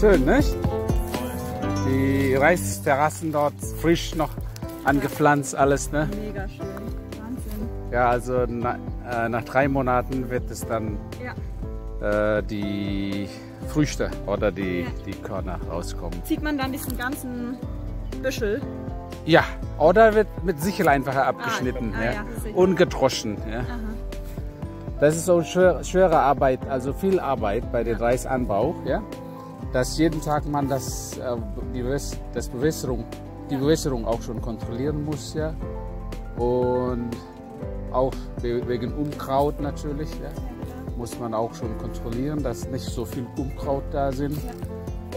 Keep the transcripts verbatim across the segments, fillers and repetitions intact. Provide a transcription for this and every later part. Schön, nicht? Die Reisterrassen dort frisch noch angepflanzt, alles, ne? Mega schön, Wahnsinn. Ja, also na, äh, nach drei Monaten wird es dann ja. äh, die Früchte oder die, ja. die Körner rauskommen. Zieht man dann diesen ganzen Büschel? Ja, oder wird mit Sichel einfach abgeschnitten, ah, ah, ja. Ja, ungedroschen. Ja. Das ist so schwer, schwere Arbeit, also viel Arbeit bei dem ja. Reisanbau. Ja? Dass jeden Tag man das, äh, die, das Bewässerung, die Bewässerung auch schon kontrollieren muss, ja, und auch wegen Unkraut natürlich, ja, muss man auch schon kontrollieren, dass nicht so viel Unkraut da sind, ja.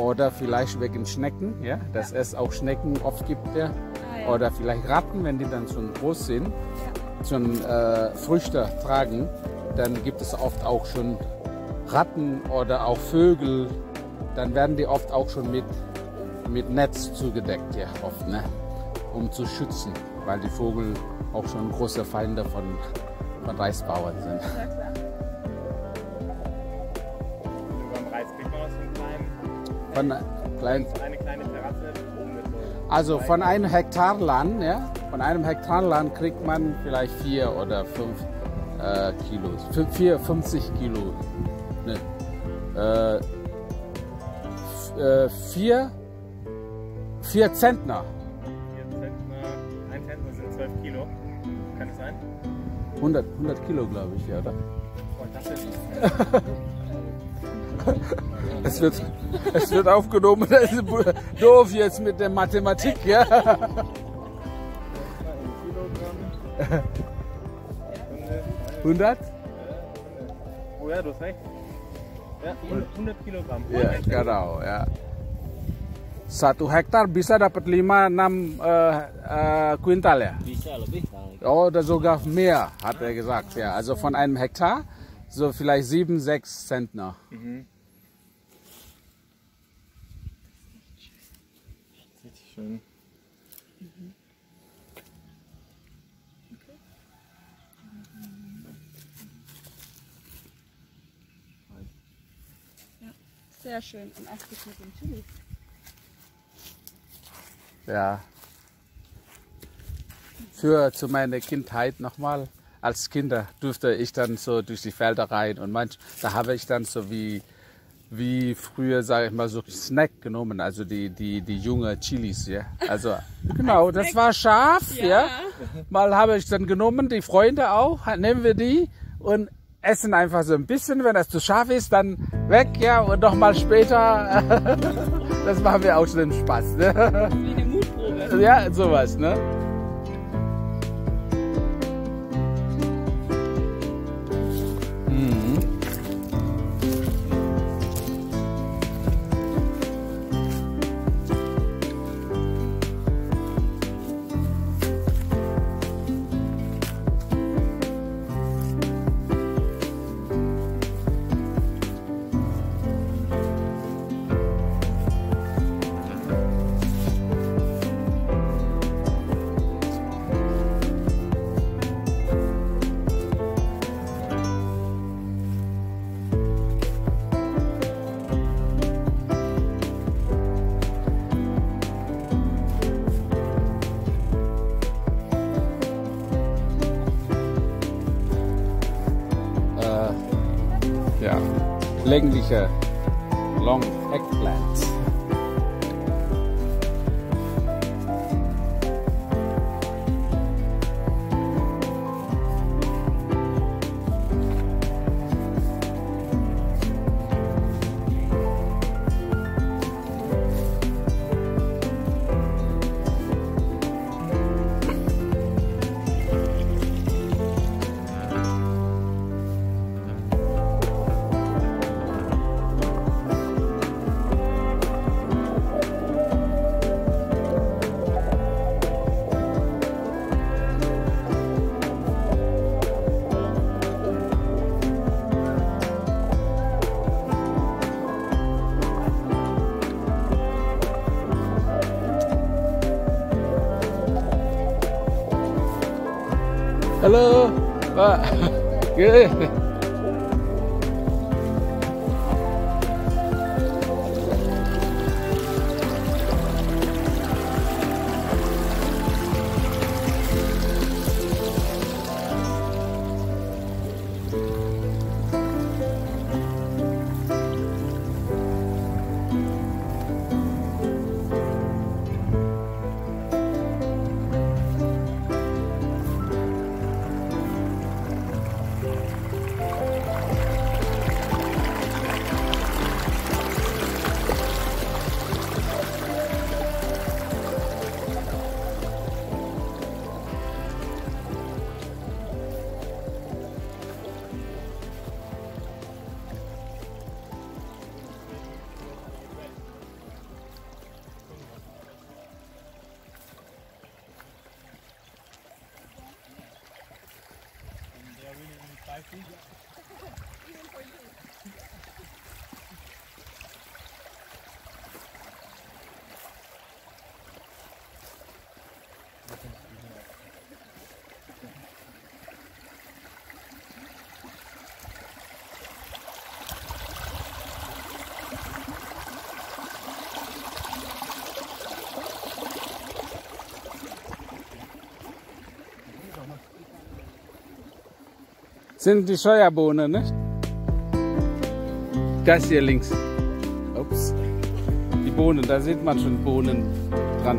Oder vielleicht wegen Schnecken, ja, dass ja. es auch Schnecken oft gibt, ja, ah, ja. Oder vielleicht Ratten, wenn die dann schon groß sind, ja. schon äh, Früchte tragen, dann gibt es oft auch schon Ratten oder auch Vögel. Dann werden die oft auch schon mit, mit Netz zugedeckt, ja, oft, ne? Um zu schützen, weil die Vögel auch schon große Feinde von, von Reisbauern sind. Ja, klar. Und über den Reis kriegt man was von kleinem? Von klein, eine kleine Terrasse oben mit so. Also von einem Hektar Land, ja? Von einem Hektar Land kriegt man vielleicht vier oder fünf äh, Kilos. Fünf, vier, fünfzig Kilo. Ne? Äh, Vier, vier Zentner. Vier Zentner, ein Zentner sind zwölf Kilo. Kann das sein? hundert, hundert Kilo, glaube ich, ja, oder? Oh, das ist es, wird, es wird aufgenommen, das ist doof jetzt mit der Mathematik, ja? hundert? Oh ja, du hast recht. Ya, hundert kilogram. Ya, nggak tahu ya. Satu hektar bisa dapat lima enam kuintal ya? Bisa lebih. Oh, da sogar mehr, hat er gesagt. Ja, also von einem Hektar so vielleicht sieben, sechs Zentner. Mhm. Richtig schön. Mhm. Sehr schön und auch mit dem Chili. Ja. Für zu meiner Kindheit nochmal. Als Kinder durfte ich dann so durch die Felder rein und manch, da habe ich dann so wie, wie früher, sage ich mal, so Snack genommen, also die, die, die junge Chilis, ja. Also genau, das war scharf, ja. ja. Mal habe ich dann genommen, die Freunde auch, nehmen wir die und essen einfach so ein bisschen, wenn das zu scharf ist, dann weg, ja, und nochmal später. Das machen wir auch schon im Spaß, ne? Wie eine Mutprobe. Ja, sowas, ne? Mhm. Ja, längliche Long Eggplants. Hello. Good. Even for you. Sind die Scheuerbohnen, nicht? Das hier links. Ups. Die Bohnen, da sieht man schon Bohnen dran.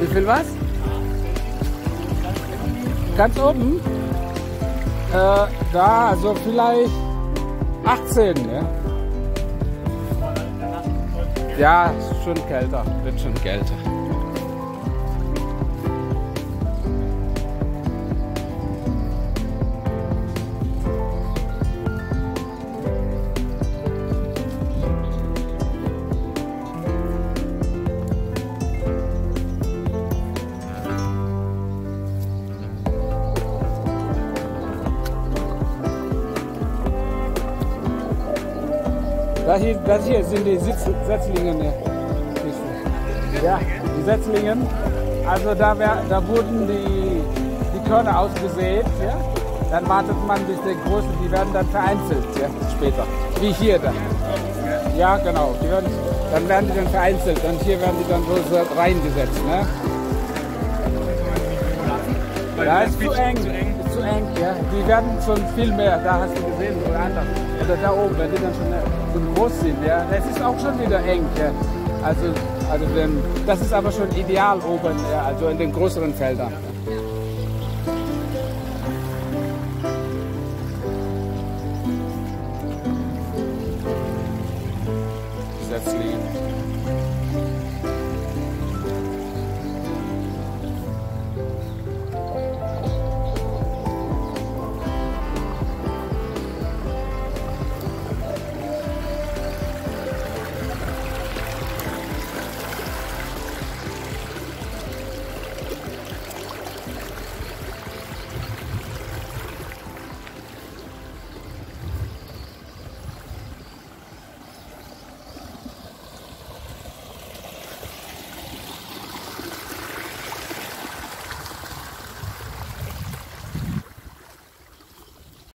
Wie viel was? Ganz oben? Äh, da, also vielleicht achtzehn, ne? Ja, schon kälter, wird schon kälter. Das hier, das hier sind die Sitz, Setzlingen. Ja, die Setzlingen. Also da, wär, da wurden die, die Körner ausgesät. Ja? Dann wartet man bis der große, die werden dann vereinzelt, ja? Später. Wie hier dann. Ja, genau. Die werden, dann werden die dann vereinzelt und hier werden die dann so reingesetzt. Ne? Ja, ist zu eng. Zu eng, ja. Die werden schon viel mehr, da hast du gesehen, oder anders. Oder da oben, wenn die dann schon so groß sind, ja. Das ist auch schon wieder eng, ja. Also, also wenn, das ist aber schon ideal oben, ja, also in den größeren Feldern. Setzlinge.